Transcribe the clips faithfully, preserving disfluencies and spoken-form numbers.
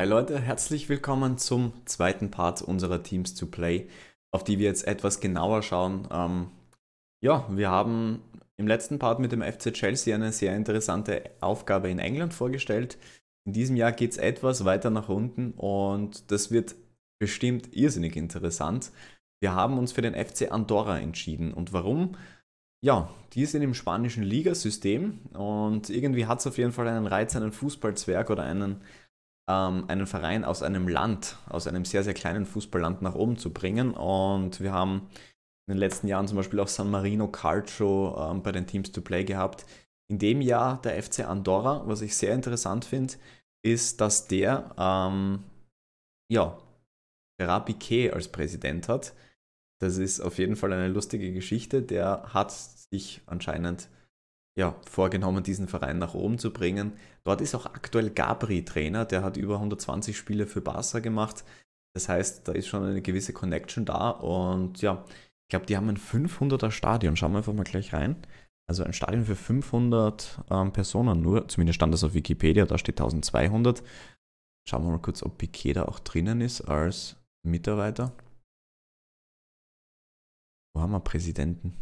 Hi Leute, herzlich willkommen zum zweiten Part unserer Teams to Play, auf die wir jetzt etwas genauer schauen. Ähm, ja, wir haben im letzten Part mit dem F C Chelsea eine sehr interessante Aufgabe in England vorgestellt. In diesem Jahr geht es etwas weiter nach unten und das wird bestimmt irrsinnig interessant. Wir haben uns für den F C Andorra entschieden. Und warum? Ja, die sind im spanischen Ligasystem und irgendwie hat es auf jeden Fall einen Reiz, einen Fußballzwerg oder einen einen Verein aus einem Land, aus einem sehr, sehr kleinen Fußballland nach oben zu bringen. Und wir haben in den letzten Jahren zum Beispiel auch San Marino Calcio ähm, bei den Teams to Play gehabt. In dem Jahr der F C Andorra, was ich sehr interessant finde, ist, dass der ähm, ja, der Piqué als Präsident hat. Das ist auf jeden Fall eine lustige Geschichte. Der hat sich anscheinend ja, vorgenommen, diesen Verein nach oben zu bringen. Dort ist auch aktuell Gabri Trainer, der hat über hundertzwanzig Spiele für Barca gemacht. Das heißt, da ist schon eine gewisse Connection da und ja, ich glaube, die haben ein fünfhunderter Stadion. Schauen wir einfach mal gleich rein. Also ein Stadion für fünfhundert ähm, Personen nur, zumindest stand das auf Wikipedia, da steht zwölfhundert. Schauen wir mal kurz, ob Piqué da auch drinnen ist als Mitarbeiter. Wo haben wir Präsidenten?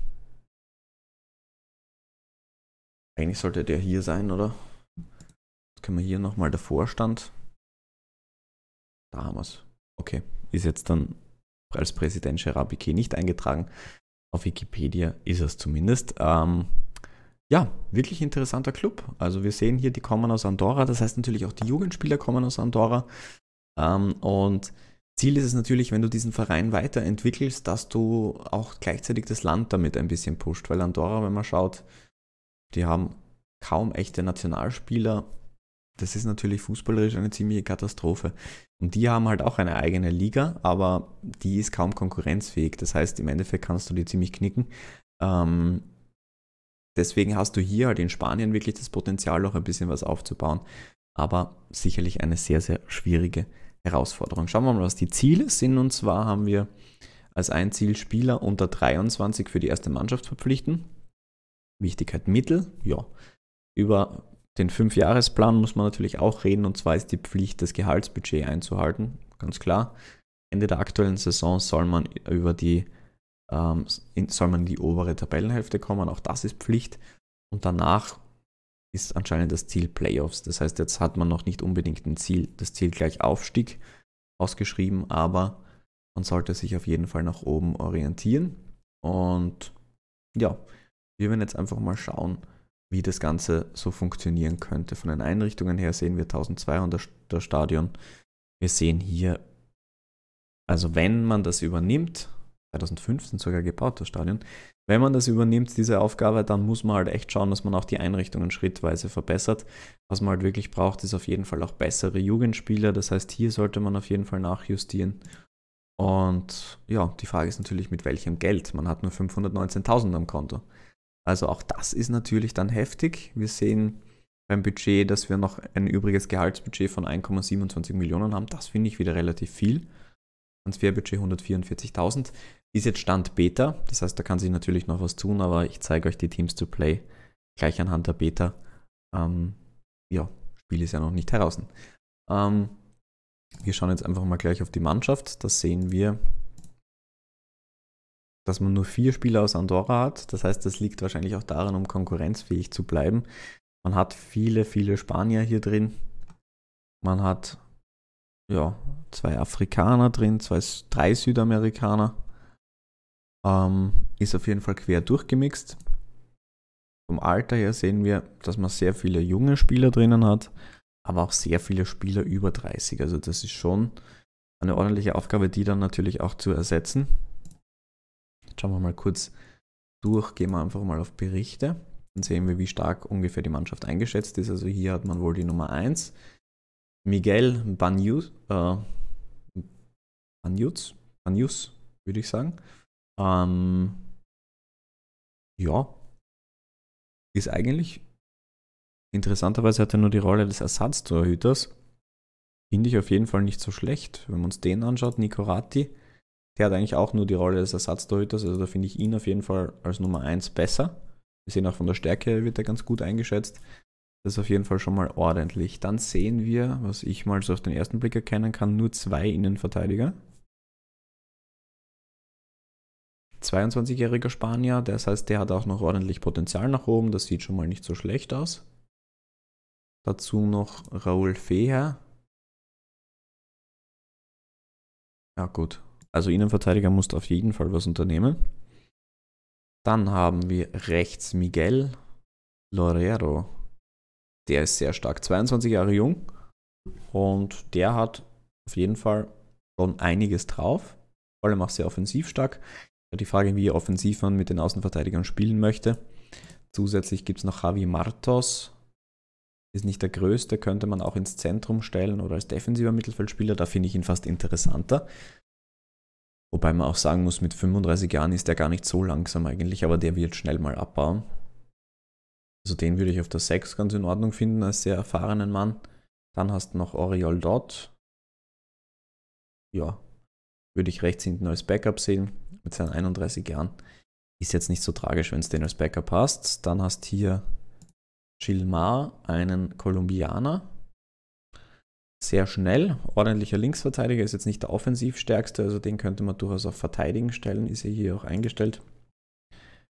Eigentlich sollte der hier sein, oder? Jetzt können wir hier nochmal der Vorstand. Da haben wir es. Okay, ist jetzt dann als Präsident Gerard Piqué nicht eingetragen. Auf Wikipedia ist es zumindest. Ähm, ja, wirklich interessanter Club. Also wir sehen hier, die kommen aus Andorra. Das heißt natürlich auch, die Jugendspieler kommen aus Andorra. Ähm, und Ziel ist es natürlich, wenn du diesen Verein weiterentwickelst, dass du auch gleichzeitig das Land damit ein bisschen pusht. Weil Andorra, wenn man schaut, die haben kaum echte Nationalspieler. Das ist natürlich fußballerisch eine ziemliche Katastrophe. Und die haben halt auch eine eigene Liga, aber die ist kaum konkurrenzfähig. Das heißt, im Endeffekt kannst du die ziemlich knicken. Ähm, deswegen hast du hier halt in Spanien wirklich das Potenzial, noch ein bisschen was aufzubauen. Aber sicherlich eine sehr, sehr schwierige Herausforderung. Schauen wir mal, was die Ziele sind. Und zwar haben wir als ein Ziel Spieler unter dreiundzwanzig für die erste Mannschaft verpflichten. Wichtigkeit Mittel, ja. Über den fünf Jahresplan muss man natürlich auch reden, und zwar ist die Pflicht, das Gehaltsbudget einzuhalten, ganz klar. Ende der aktuellen Saison soll man über die, ähm, soll man in die obere Tabellenhälfte kommen, auch das ist Pflicht. Und danach ist anscheinend das Ziel Playoffs, das heißt, jetzt hat man noch nicht unbedingt ein Ziel, das Ziel gleich Aufstieg ausgeschrieben, aber man sollte sich auf jeden Fall nach oben orientieren. Und ja, wir werden jetzt einfach mal schauen, wie das Ganze so funktionieren könnte. Von den Einrichtungen her sehen wir zwölfhundert das Stadion. Wir sehen hier, also wenn man das übernimmt, zweitausendfünfzehn sogar gebaut, das Stadion, wenn man das übernimmt, diese Aufgabe, dann muss man halt echt schauen, dass man auch die Einrichtungen schrittweise verbessert. Was man halt wirklich braucht, ist auf jeden Fall auch bessere Jugendspieler. Das heißt, hier sollte man auf jeden Fall nachjustieren. Und ja, die Frage ist natürlich, mit welchem Geld? Man hat nur fünfhundertneunzehntausend am Konto. Also auch das ist natürlich dann heftig. Wir sehen beim Budget, dass wir noch ein übriges Gehaltsbudget von ein Komma siebenundzwanzig Millionen haben. Das finde ich wieder relativ viel. Transferbudget hundertvierundvierzigtausend. Ist jetzt Stand Beta. Das heißt, da kann sich natürlich noch was tun, aber ich zeige euch die Teams to Play gleich anhand der Beta. Ähm, ja, Spiel ist ja noch nicht heraus. Ähm, wir schauen jetzt einfach mal gleich auf die Mannschaft. Da sehen wir, dass man nur vier Spieler aus Andorra hat. Das heißt, das liegt wahrscheinlich auch daran, um konkurrenzfähig zu bleiben. Man hat viele, viele Spanier hier drin. Man hat ja, zwei Afrikaner drin, zwei, drei Südamerikaner. Ähm, ist auf jeden Fall quer durchgemixt. Vom Alter her sehen wir, dass man sehr viele junge Spieler drinnen hat, aber auch sehr viele Spieler über dreißig. Also das ist schon eine ordentliche Aufgabe, die dann natürlich auch zu ersetzen. Schauen wir mal kurz durch, gehen wir einfach mal auf Berichte. Dann sehen wir, wie stark ungefähr die Mannschaft eingeschätzt ist. Also hier hat man wohl die Nummer eins. Miguel Bañuz, äh, Bañuz, Bañuz, würde ich sagen. Ähm, ja, ist eigentlich, interessanterweise hat er nur die Rolle des Ersatztorhüters. Finde ich auf jeden Fall nicht so schlecht. Wenn man uns den anschaut, Nicorati. Der hat eigentlich auch nur die Rolle des Ersatztorhüters, also da finde ich ihn auf jeden Fall als Nummer eins besser. Wir sehen auch, von der Stärke wird er ganz gut eingeschätzt. Das ist auf jeden Fall schon mal ordentlich. Dann sehen wir, was ich mal so auf den ersten Blick erkennen kann, nur zwei Innenverteidiger. zweiundzwanzigjähriger Spanier, das heißt, der hat auch noch ordentlich Potenzial nach oben, das sieht schon mal nicht so schlecht aus. Dazu noch Raul Feher. Ja gut, also Innenverteidiger muss auf jeden Fall was unternehmen. Dann haben wir rechts Miguel Lorero. Der ist sehr stark, zweiundzwanzig Jahre jung und der hat auf jeden Fall schon einiges drauf. Vor allem auch sehr offensiv stark. Die Frage, wie er offensiv man mit den Außenverteidigern spielen möchte. Zusätzlich gibt es noch Javi Martos. Ist nicht der größte, könnte man auch ins Zentrum stellen oder als defensiver Mittelfeldspieler. Da finde ich ihn fast interessanter. Wobei man auch sagen muss, mit fünfunddreißig Jahren ist er gar nicht so langsam eigentlich, aber der wird schnell mal abbauen. Also den würde ich auf der sechs ganz in Ordnung finden, als sehr erfahrenen Mann. Dann hast du noch Oriol Dort. Ja, würde ich rechts hinten als Backup sehen. Mit seinen einunddreißig Jahren ist jetzt nicht so tragisch, wenn es den als Backup passt. Dann hast hier Gilmar, einen Kolumbianer. Sehr schnell, ordentlicher Linksverteidiger, ist jetzt nicht der offensivstärkste, also den könnte man durchaus auf Verteidigen stellen, ist er hier auch eingestellt,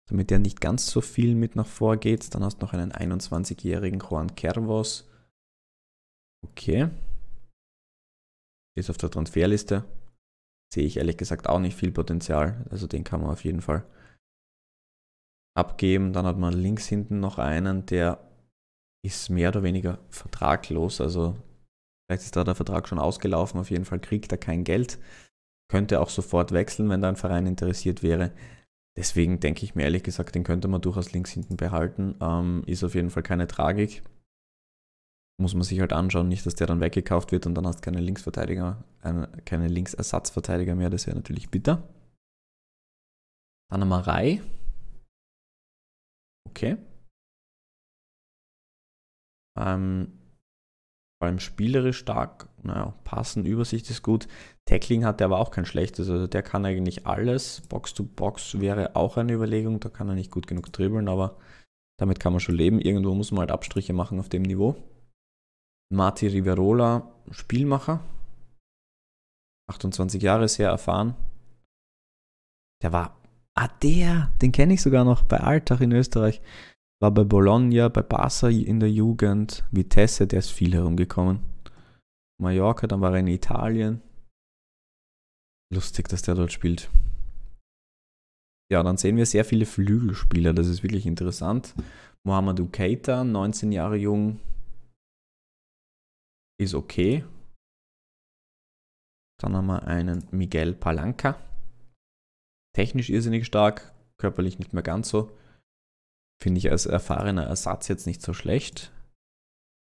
damit der nicht ganz so viel mit nach vor geht. Dann hast du noch einen einundzwanzigjährigen Juan Cervós. Okay. Ist auf der Transferliste. Sehe ich ehrlich gesagt auch nicht viel Potenzial. Also den kann man auf jeden Fall abgeben. Dann hat man links hinten noch einen, der ist mehr oder weniger vertraglos. Also vielleicht ist da der Vertrag schon ausgelaufen. Auf jeden Fall kriegt er kein Geld. Könnte auch sofort wechseln, wenn da ein Verein interessiert wäre. Deswegen denke ich mir ehrlich gesagt, den könnte man durchaus links hinten behalten. Ähm, ist auf jeden Fall keine Tragik. Muss man sich halt anschauen, nicht, dass der dann weggekauft wird und dann hast du keine Linksverteidiger, keine Linksersatzverteidiger mehr, das wäre natürlich bitter. Dann haben wir Rai. Okay. Ähm, vor allem spielerisch stark, naja, passen, Übersicht ist gut. Tackling hat der aber auch kein schlechtes, also der kann eigentlich alles. Box-to-Box wäre auch eine Überlegung, da kann er nicht gut genug dribbeln, aber damit kann man schon leben. Irgendwo muss man halt Abstriche machen auf dem Niveau. Mati Rivarola, Spielmacher, achtundzwanzig Jahre, sehr erfahren. Der war, ah der, den kenne ich sogar noch, bei Altach in Österreich, war bei Bologna, bei Barca in der Jugend, Vitesse, der ist viel herumgekommen. Mallorca, dann war er in Italien. Lustig, dass der dort spielt. Ja, dann sehen wir sehr viele Flügelspieler, das ist wirklich interessant. Mohamed Ukeita, neunzehn Jahre jung. Ist okay. Dann haben wir einen Miguel Palanca. Technisch irrsinnig stark, körperlich nicht mehr ganz so. Finde ich als erfahrener Ersatz jetzt nicht so schlecht.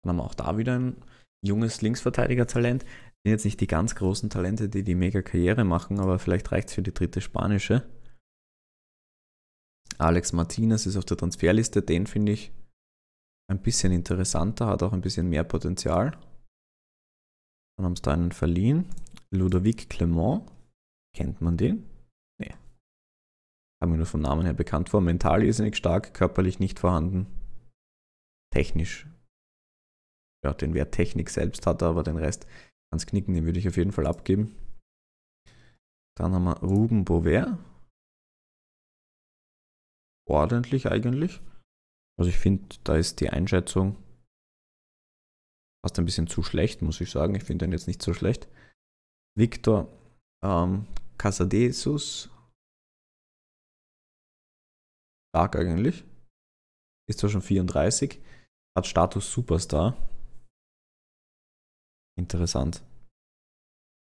Dann haben wir auch da wieder ein junges Linksverteidiger-Talent. Sind jetzt nicht die ganz großen Talente, die die mega Karriere machen, aber vielleicht reicht es für die dritte spanische. Alex Martinez ist auf der Transferliste, den finde ich ein bisschen interessanter, hat auch ein bisschen mehr Potenzial. Dann haben sie da einen verliehen. Ludovic Clement. Kennt man den? Nee. Kam mir nur vom Namen her bekannt vor. Mental irrsinnig stark, körperlich nicht vorhanden. Technisch. Ja, den Wert Technik selbst hat er, aber den Rest ans Knicken, den würde ich auf jeden Fall abgeben. Dann haben wir Ruben Bover. Ordentlich eigentlich. Also ich finde, da ist die Einschätzung fast ein bisschen zu schlecht, muss ich sagen. Ich finde den jetzt nicht so schlecht. Victor ähm, Casadesus. Stark eigentlich. Ist zwar schon vierunddreißig. Hat Status Superstar. Interessant.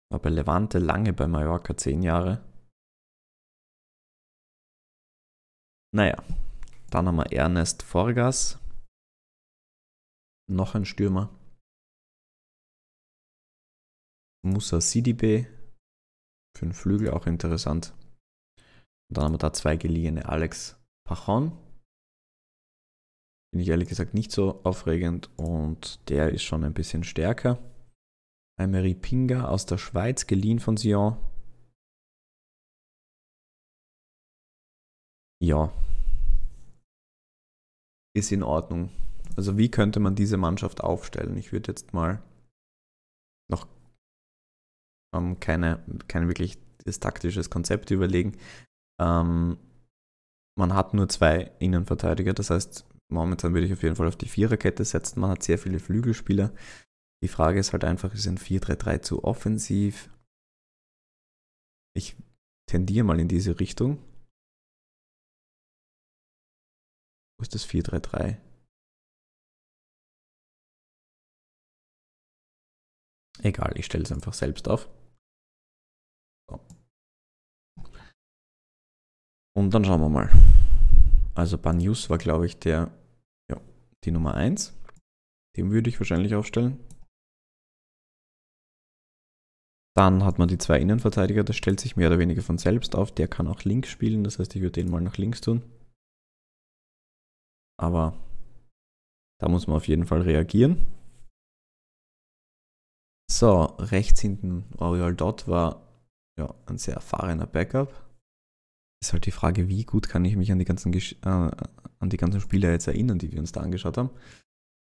War bei Levante lange, bei Mallorca zehn Jahre. Naja. Dann haben wir Ernest Forgas. Noch ein Stürmer. Musa Sidibe. Für den Flügel auch interessant. Und dann haben wir da zwei geliehene. Alex Pachon. Finde ich ehrlich gesagt nicht so aufregend. Und der ist schon ein bisschen stärker. Aymery Pinga aus der Schweiz, geliehen von Sion. Ja. Ist in Ordnung. Also wie könnte man diese Mannschaft aufstellen? Ich würde jetzt mal noch ähm, keine, kein wirkliches taktisches Konzept überlegen. Ähm, man hat nur zwei Innenverteidiger, das heißt, momentan würde ich auf jeden Fall auf die Viererkette setzen. Man hat sehr viele Flügelspieler. Die Frage ist halt einfach, ist ein vier drei drei zu offensiv? Ich tendiere mal in diese Richtung. Wo ist das vier drei drei? Egal, ich stelle es einfach selbst auf. So. Und dann schauen wir mal. Also Bañuz war, glaube ich, der, ja, die Nummer eins. Den würde ich wahrscheinlich aufstellen. Dann hat man die zwei Innenverteidiger, das stellt sich mehr oder weniger von selbst auf. Der kann auch links spielen, das heißt, ich würde den mal nach links tun. Aber da muss man auf jeden Fall reagieren. So, rechts hinten Oriol Dort war ja ein sehr erfahrener Backup. Ist halt die Frage, wie gut kann ich mich an die ganzen, Gesch äh, an die ganzen Spieler jetzt erinnern, die wir uns da angeschaut haben.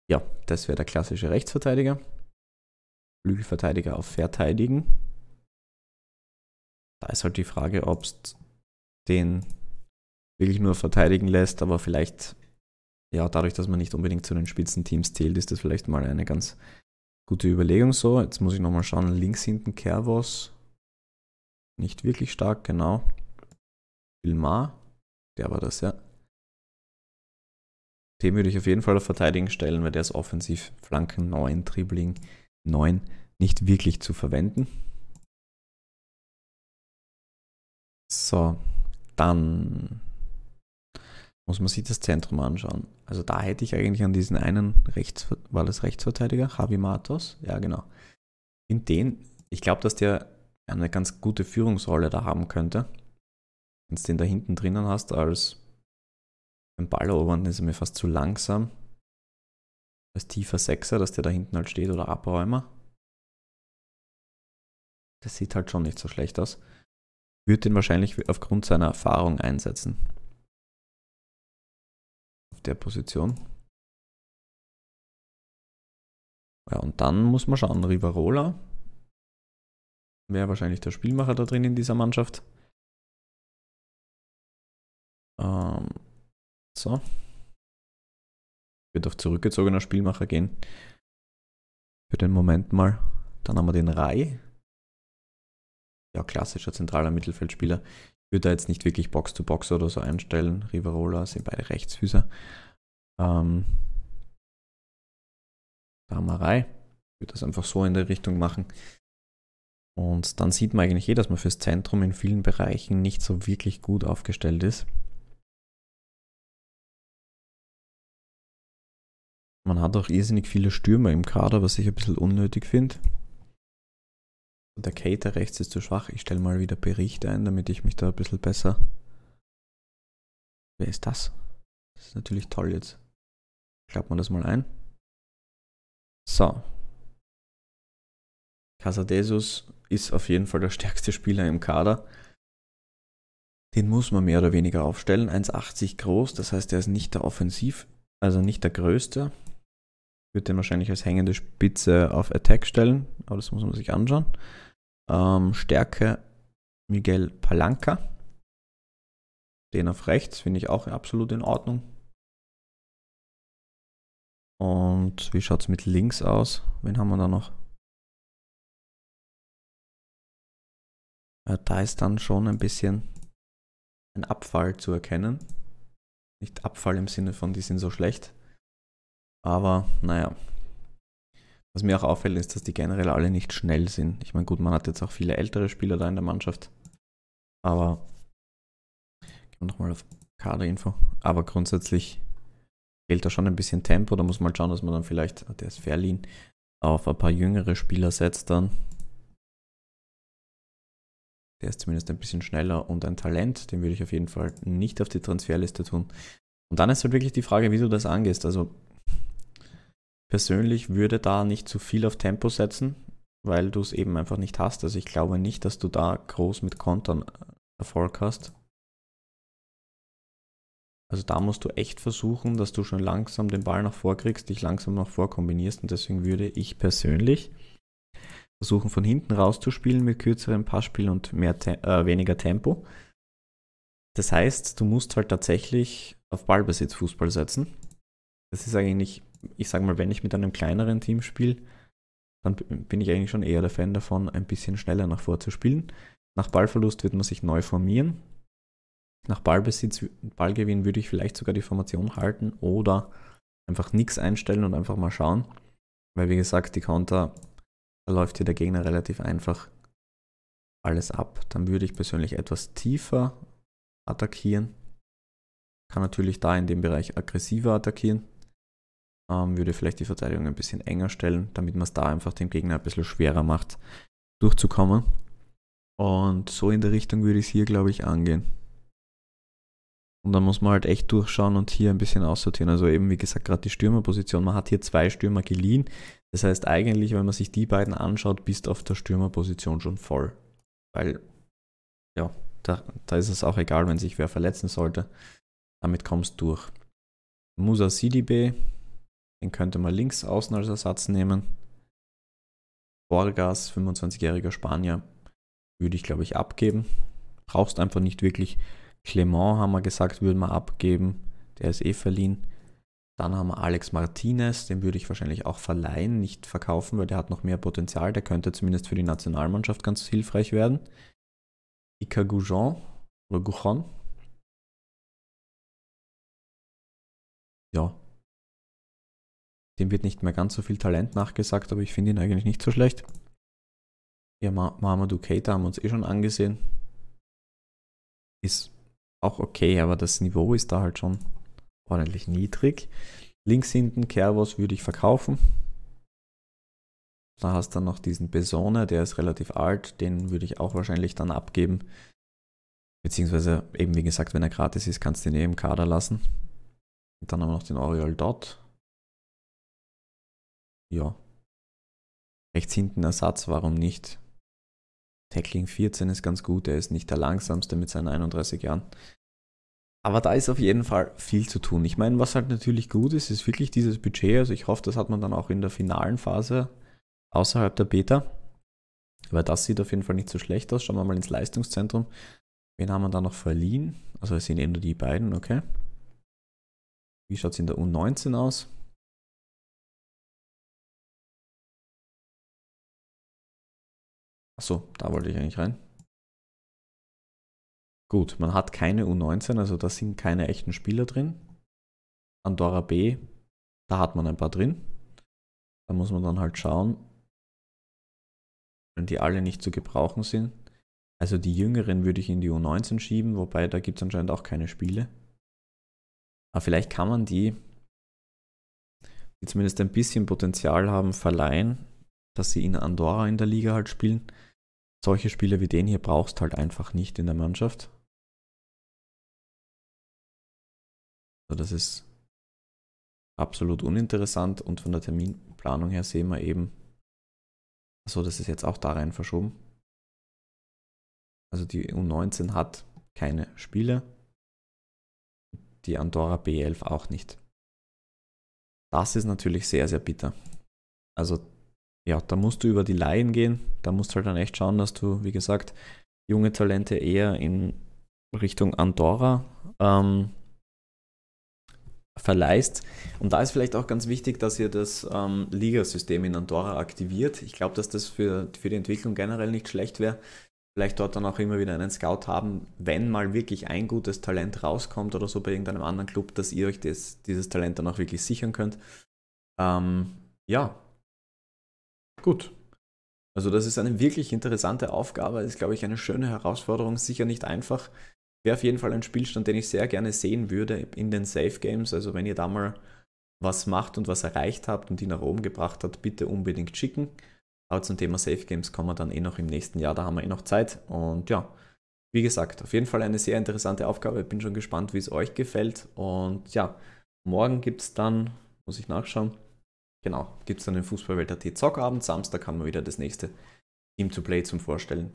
Ja, das wäre der klassische Rechtsverteidiger. Flügelverteidiger auf Verteidigen. Da ist halt die Frage, ob es den wirklich nur verteidigen lässt, aber vielleicht, ja, dadurch, dass man nicht unbedingt zu den Spitzenteams zählt, ist das vielleicht mal eine ganz gute Überlegung so. Jetzt muss ich nochmal schauen, links hinten Cervós. Nicht wirklich stark, genau. Gilmar, der war das, ja. Den würde ich auf jeden Fall auf Verteidigen stellen, weil der ist offensiv, Flanken neun, Dribbling neun nicht wirklich zu verwenden. So, dann muss man sich das Zentrum anschauen. Also da hätte ich eigentlich an diesen einen Rechts, war das Rechtsverteidiger, Javi Martos, ja genau. In den, ich glaube, dass der eine ganz gute Führungsrolle da haben könnte. Wenn du den da hinten drinnen hast, als ein Ballerobern ist er mir fast zu langsam. Als tiefer Sechser, dass der da hinten halt steht, oder Abräumer. Das sieht halt schon nicht so schlecht aus. Ich würde den wahrscheinlich aufgrund seiner Erfahrung einsetzen. Auf der Position. Ja, und dann muss man schauen. Rivarola wäre wahrscheinlich der Spielmacher da drin in dieser Mannschaft. Ähm, so. Wird auf zurückgezogener Spielmacher gehen. Für den Moment mal. Dann haben wir den Rai. Ja, klassischer zentraler Mittelfeldspieler. Ich würde da jetzt nicht wirklich Box-to-Box oder so einstellen. Rivarola sind beide Rechtsfüßer. Ähm, da haben wir Rai. Ich würde das einfach so in der Richtung machen. Und dann sieht man eigentlich eh, dass man fürs Zentrum in vielen Bereichen nicht so wirklich gut aufgestellt ist. Man hat auch irrsinnig viele Stürmer im Kader, was ich ein bisschen unnötig finde. Der Cater rechts ist zu schwach. Ich stelle mal wieder Bericht ein, damit ich mich da ein bisschen besser... Wer ist das? Das ist natürlich toll jetzt. Klappt man das mal ein. So. Casadesus ist auf jeden Fall der stärkste Spieler im Kader. Den muss man mehr oder weniger aufstellen. eins achtzig groß, das heißt, er ist nicht der Offensiv, also nicht der Größte. Würde den wahrscheinlich als hängende Spitze auf Attack stellen, aber das muss man sich anschauen. Ähm, Stärke Miguel Palanca. Den auf rechts finde ich auch absolut in Ordnung. Und wie schaut es mit links aus? Wen haben wir da noch? Ja, da ist dann schon ein bisschen ein Abfall zu erkennen. Nicht Abfall im Sinne von, die sind so schlecht. Aber, naja. Was mir auch auffällt, ist, dass die generell alle nicht schnell sind. Ich meine, gut, man hat jetzt auch viele ältere Spieler da in der Mannschaft. Aber, gehen wir nochmal auf Kaderinfo. Aber grundsätzlich fehlt da schon ein bisschen Tempo. Da muss man halt schauen, dass man dann vielleicht, der ist Verlin, auf ein paar jüngere Spieler setzt dann. Der ist zumindest ein bisschen schneller und ein Talent. Den würde ich auf jeden Fall nicht auf die Transferliste tun. Und dann ist halt wirklich die Frage, wie du das angehst. Also persönlich würde da nicht zu viel auf Tempo setzen, weil du es eben einfach nicht hast. Also ich glaube nicht, dass du da groß mit Kontern Erfolg hast. Also da musst du echt versuchen, dass du schon langsam den Ball nach vor kriegst, dich langsam nach vor kombinierst. Und deswegen würde ich persönlich versuchen, von hinten rauszuspielen mit kürzeren Passspielen und mehr Te äh, weniger Tempo. Das heißt, du musst halt tatsächlich auf Ballbesitz Fußball setzen. Das ist eigentlich, ich sage mal, wenn ich mit einem kleineren Team spiele, dann bin ich eigentlich schon eher der Fan davon, ein bisschen schneller nach vor zu spielen. Nach Ballverlust wird man sich neu formieren. Nach Ballbesitz, Ballgewinn würde ich vielleicht sogar die Formation halten oder einfach nichts einstellen und einfach mal schauen. Weil, wie gesagt, die Konter, da läuft hier der Gegner relativ einfach alles ab. Dann würde ich persönlich etwas tiefer attackieren. Kann natürlich da in dem Bereich aggressiver attackieren. Ähm, würde vielleicht die Verteidigung ein bisschen enger stellen, damit man es da einfach dem Gegner ein bisschen schwerer macht, durchzukommen. Und so in der Richtung würde ich es hier, glaube ich, angehen. Und dann muss man halt echt durchschauen und hier ein bisschen aussortieren. Also eben, wie gesagt, gerade die Stürmerposition. Man hat hier zwei Stürmer geliehen. Das heißt eigentlich, wenn man sich die beiden anschaut, bist du auf der Stürmerposition schon voll. Weil, ja, da, da ist es auch egal, wenn sich wer verletzen sollte. Damit kommst du durch. Musa Sidibe, den könnte man links außen als Ersatz nehmen. Forgas, fünfundzwanzigjähriger Spanier, würde ich, glaube ich, abgeben. Brauchst einfach nicht wirklich. Clement, haben wir gesagt, würden wir abgeben. Der ist eh verliehen. Dann haben wir Alex Martinez, den würde ich wahrscheinlich auch verleihen, nicht verkaufen, weil der hat noch mehr Potenzial. Der könnte zumindest für die Nationalmannschaft ganz hilfreich werden. Ika Goujon oder Goujon. Ja. Dem wird nicht mehr ganz so viel Talent nachgesagt, aber ich finde ihn eigentlich nicht so schlecht. Ja, Mohamed Ukeita haben wir uns eh schon angesehen. Ist auch okay, aber das Niveau ist da halt schon ordentlich niedrig. Links hinten, Cervós würde ich verkaufen. Da hast du dann noch diesen Besone, der ist relativ alt, den würde ich auch wahrscheinlich dann abgeben. Beziehungsweise eben, wie gesagt, wenn er gratis ist, kannst du ihn eh im Kader lassen. Und dann haben wir noch den Oriol Dort. Ja. Rechts hinten Ersatz, warum nicht? Tackling vierzehn ist ganz gut, er ist nicht der langsamste mit seinen einunddreißig Jahren. Aber da ist auf jeden Fall viel zu tun. Ich meine, was halt natürlich gut ist, ist wirklich dieses Budget. Also ich hoffe, das hat man dann auch in der finalen Phase außerhalb der Beta. Weil das sieht auf jeden Fall nicht so schlecht aus. Schauen wir mal ins Leistungszentrum. Wen haben wir da noch verliehen? Also es sind eh nur die beiden, okay. Wie schaut es in der U neunzehn aus? Achso, da wollte ich eigentlich rein. Gut, man hat keine U neunzehn, also da sind keine echten Spieler drin. Andorra B, da hat man ein paar drin. Da muss man dann halt schauen, wenn die alle nicht zu gebrauchen sind. Also die Jüngeren würde ich in die U neunzehn schieben, wobei da gibt es anscheinend auch keine Spiele. Aber vielleicht kann man die, die zumindest ein bisschen Potenzial haben, verleihen, dass sie in Andorra in der Liga halt spielen. Solche Spieler wie den hier brauchst halt einfach nicht in der Mannschaft. Also das ist absolut uninteressant und von der Terminplanung her sehen wir eben, also das ist jetzt auch da rein verschoben. Also die U neunzehn hat keine Spiele, die Andorra B elf auch nicht. Das ist natürlich sehr, sehr bitter. Also ja, da musst du über die Laien gehen, da musst du halt dann echt schauen, dass du, wie gesagt, junge Talente eher in Richtung Andorra ähm, verleihst. Und da ist vielleicht auch ganz wichtig, dass ihr das ähm, Ligasystem in Andorra aktiviert. Ich glaube, dass das für, für die Entwicklung generell nicht schlecht wäre. Vielleicht dort dann auch immer wieder einen Scout haben, wenn mal wirklich ein gutes Talent rauskommt oder so bei irgendeinem anderen Club, dass ihr euch das, dieses Talent dann auch wirklich sichern könnt. Ähm, ja, gut, also das ist eine wirklich interessante Aufgabe, ist, glaube ich, eine schöne Herausforderung, sicher nicht einfach. Wäre auf jeden Fall ein Spielstand, den ich sehr gerne sehen würde in den Safe Games. Also wenn ihr da mal was macht und was erreicht habt und die nach oben gebracht habt, bitte unbedingt schicken. Aber zum Thema Safe Games kommen wir dann eh noch im nächsten Jahr, da haben wir eh noch Zeit. Und ja, wie gesagt, auf jeden Fall eine sehr interessante Aufgabe. Ich bin schon gespannt, wie es euch gefällt. Und ja, morgen gibt es dann, muss ich nachschauen, genau, gibt es dann den Fußballwelt punkt A T Zockabend. Samstag haben wir wieder das nächste Team to Play zum Vorstellen.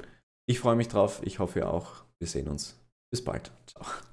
Ich freue mich drauf, ich hoffe ihr auch. Wir sehen uns. Bis bald. Ciao.